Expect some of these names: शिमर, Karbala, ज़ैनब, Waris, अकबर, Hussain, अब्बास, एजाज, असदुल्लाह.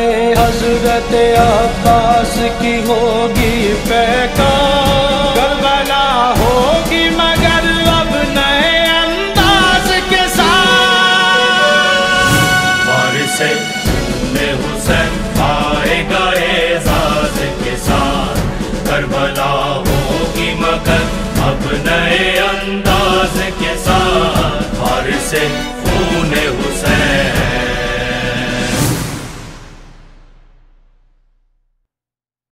अब्बास की होगी पैका, करबला होगी मगर अब नए अंदाज के साथ। वारिस में हुसैन आएगा एजाज के साथ, करबला होगी मगर अब नए अंदाज के साथ। वारिस